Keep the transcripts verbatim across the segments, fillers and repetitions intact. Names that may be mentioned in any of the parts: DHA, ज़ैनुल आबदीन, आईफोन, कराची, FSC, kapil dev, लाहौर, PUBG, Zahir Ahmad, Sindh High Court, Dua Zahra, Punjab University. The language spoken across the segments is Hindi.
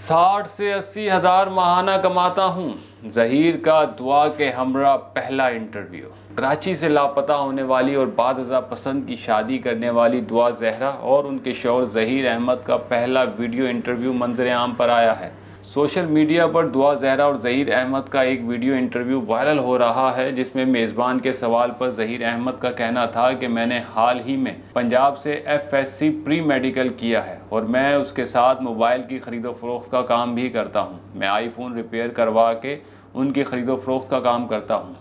साठ से अस्सी हज़ार माहाना कमाता हूँ। ज़हीर का दुआ के हमरा पहला इंटरव्यू। कराची से लापता होने वाली और बादज़ा पसंद की शादी करने वाली दुआ जहरा और उनके शौहर ज़हीर अहमद का पहला वीडियो इंटरव्यू मंजर आम पर आया है। सोशल मीडिया पर दुआ जहरा और ज़हीर अहमद का एक वीडियो इंटरव्यू वायरल हो रहा है, जिसमें मेज़बान के सवाल पर ज़हीर अहमद का कहना था कि मैंने हाल ही में पंजाब से F S C pre medical किया है और मैं उसके साथ मोबाइल की ख़रीदो फरोख्त का काम भी करता हूँ। मैं आईफोन रिपेयर करवा के उनकी ख़रीदो फरोख्त का काम करता हूँ।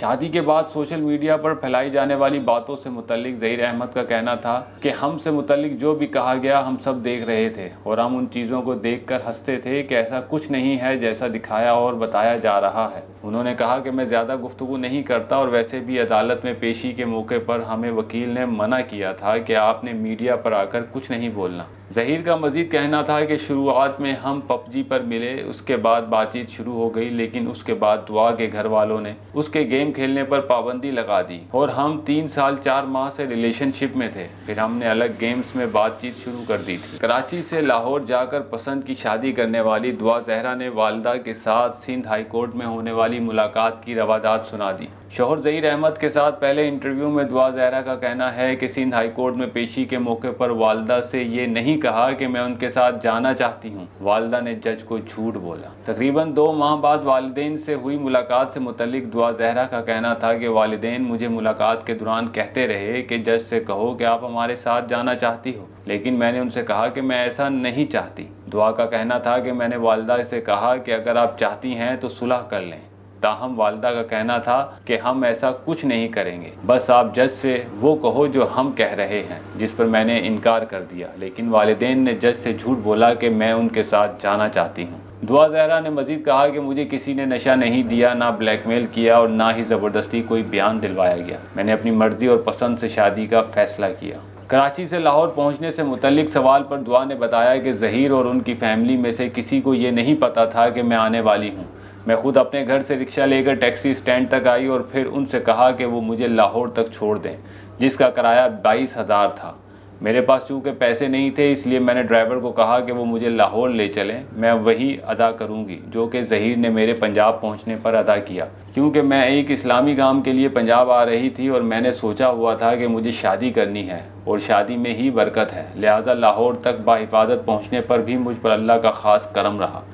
शादी के बाद सोशल मीडिया पर फैलाई जाने वाली बातों से मुतल्लिक ज़हीर अहमद का कहना था कि हमसे मुतल्लिक जो भी कहा गया हम सब देख रहे थे और हम उन चीज़ों को देखकर हंसते थे कि ऐसा कुछ नहीं है जैसा दिखाया और बताया जा रहा है। उन्होंने कहा कि मैं ज़्यादा गुफ्तगू नहीं करता और वैसे भी अदालत में पेशी के मौके पर हमें वकील ने मना किया था कि आपने मीडिया पर आकर कुछ नहीं बोलना। ज़हीर का मज़ीद कहना था कि शुरुआत में हम पबजी पर मिले, उसके बाद बातचीत शुरू हो गई, लेकिन उसके बाद दुआ के घर वालों ने उसके गेम खेलने पर पाबंदी लगा दी और हम तीन साल चार माह से रिलेशनशिप में थे, फिर हमने अलग गेम्स में बातचीत शुरू कर दी थी। कराची से लाहौर जाकर पसंद की शादी करने वाली दुआ जहरा ने वालदा के साथ सिंध हाई कोर्ट में होने वाली मुलाकात की रवादात सुना दी। शोहर ज़हीर अहमद के साथ पहले इंटरव्यू में दुआ जहरा का कहना है कि सिंध हाई कोर्ट में पेशी के मौके पर वालदा से ये नहीं कहा कि मैं उनके साथ जाना चाहती हूँ, वालदा ने जज को झूठ बोला। तकरीबन दो माह बाद वालिदैन से हुई मुलाकात से मुतल्लिक दुआ जहरा का कहना था कि वालिदैन मुझे मुलाकात के दौरान कहते रहे कि जज से कहो कि आप हमारे साथ जाना चाहती हो, लेकिन मैंने उनसे कहा कि मैं ऐसा नहीं चाहती। दुआ का कहना था कि मैंने वालदा से कहा कि अगर आप चाहती हैं तो सुलह कर लें, ताहम वालदा का कहना था कि हम ऐसा कुछ नहीं करेंगे, बस आप जज से वो कहो जो हम कह रहे हैं, जिस पर मैंने इनकार कर दिया, लेकिन वालिदैन ने जज से झूठ बोला कि मैं उनके साथ जाना चाहती हूँ। दुआ जहरा ने मज़ीद कहा कि मुझे किसी ने नशा नहीं दिया, ना ब्लैकमेल किया और ना ही ज़बरदस्ती कोई बयान दिलवाया गया। मैंने अपनी मर्ज़ी और पसंद से शादी का फ़ैसला किया। कराची से लाहौर पहुंचने से मुतल्लिक सवाल पर दुआ ने बताया कि ज़हीर और उनकी फैमिली में से किसी को ये नहीं पता था कि मैं आने वाली हूँ। मैं खुद अपने घर से रिक्शा लेकर टैक्सी स्टैंड तक आई और फिर उनसे कहा कि वो मुझे लाहौर तक छोड़ दें, जिसका किराया बाईस हज़ार था। मेरे पास चूँकि पैसे नहीं थे, इसलिए मैंने ड्राइवर को कहा कि वो मुझे लाहौर ले चलें, मैं वही अदा करूँगी जो कि ज़हीर ने मेरे पंजाब पहुँचने पर अदा किया, क्योंकि मैं एक इस्लामी काम के लिए पंजाब आ रही थी और मैंने सोचा हुआ था कि मुझे शादी करनी है और शादी में ही बरकत है, लिहाजा लाहौर तक बाहिफाजत पहुँचने पर भी मुझ पर अल्लाह का ख़ास करम रहा।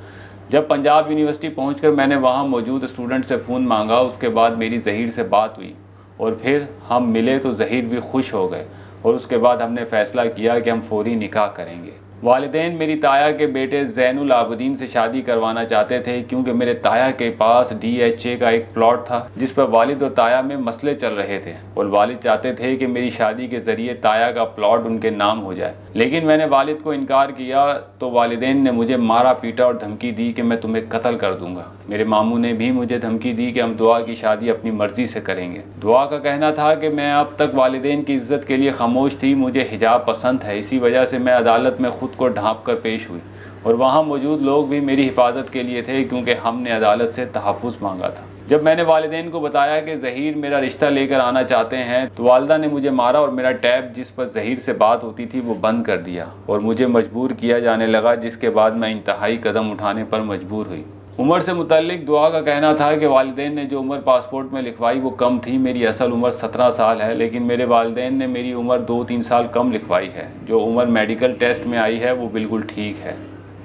जब पंजाब यूनिवर्सिटी पहुंचकर मैंने वहां मौजूद स्टूडेंट से फ़ोन मांगा, उसके बाद मेरी ज़हीर से बात हुई और फिर हम मिले तो ज़हीर भी खुश हो गए और उसके बाद हमने फ़ैसला किया कि हम फौरी निकाह करेंगे। वालिदैन मेरी ताया के बेटे ज़ैनुल आबदीन से शादी करवाना चाहते थे, क्योंकि मेरे ताया के पास डी एच ए का एक प्लॉट था जिस पर वालिद और ताया में मसले चल रहे थे और वालिद चाहते थे कि मेरी शादी के ज़रिए ताया का प्लॉट उनके नाम हो जाए, लेकिन मैंने वालिद को इनकार किया तो वालिदैन ने मुझे मारा पीटा और धमकी दी कि मैं तुम्हें कत्ल कर दूँगा। मेरे मामू ने भी मुझे धमकी दी कि हम दुआ की शादी अपनी मर्ज़ी से करेंगे। दुआ का कहना था कि मैं अब तक वालिदैन की इज़्ज़त के लिए खामोश थी, मुझे हिजाब पसंद है, इसी वजह से मैं अदालत में खुद को ढाँप कर पेश हुई और वहाँ मौजूद लोग भी मेरी हिफाजत के लिए थे, क्योंकि हमने अदालत से तहफ़्फ़ुज़ मांगा था। जब मैंने वालिदैन को बताया कि ज़हीर मेरा रिश्ता लेकर आना चाहते हैं तो वालदा ने मुझे मारा और मेरा टैब जिस पर ज़हीर से बात होती थी वो बंद कर दिया और मुझे मजबूर किया जाने लगा, जिसके बाद मैं इंतहाई कदम उठाने पर मजबूर हुई। उम्र से मुतल्लिक दुआ का कहना था कि वालिदैन ने जो उम्र पासपोर्ट में लिखवाई वो कम थी, मेरी असल उम्र सत्रह साल है, लेकिन मेरे वालिदैन ने मेरी उम्र दो तीन साल कम लिखवाई है, जो उम्र मेडिकल टेस्ट में आई है वो बिल्कुल ठीक है।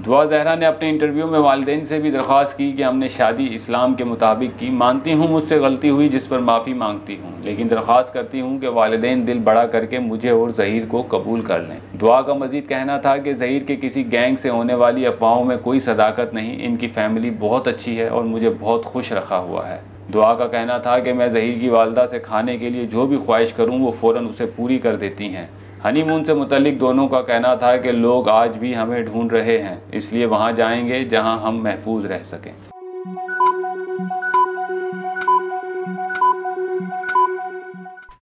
दुआ जहरा ने अपने इंटरव्यू में वालिदैन से भी दरख्वास्त की कि हमने शादी इस्लाम के मुताबिक की, मानती हूँ मुझसे गलती हुई जिस पर माफ़ी मांगती हूँ, लेकिन दरख्वास्त करती हूँ कि वालिदैन दिल बड़ा करके मुझे और ज़हीर को कबूल कर लें। दुआ का मज़ीद कहना था कि ज़हीर के किसी गैंग से होने वाली अफवाहों में कोई सदाकत नहीं, इनकी फ़ैमिली बहुत अच्छी है और मुझे बहुत खुश रखा हुआ है। दुआ का कहना था कि मैं ज़हीर की वालदा से खाने के लिए जो भी ख्वाहिश करूँ वो फ़ौरन उसे पूरी कर देती हैं। हनीमून से मुतल्लिक दोनों का कहना था कि लोग आज भी हमें ढूंढ रहे हैं, इसलिए वहाँ जाएंगे जहाँ हम महफूज रह सकें।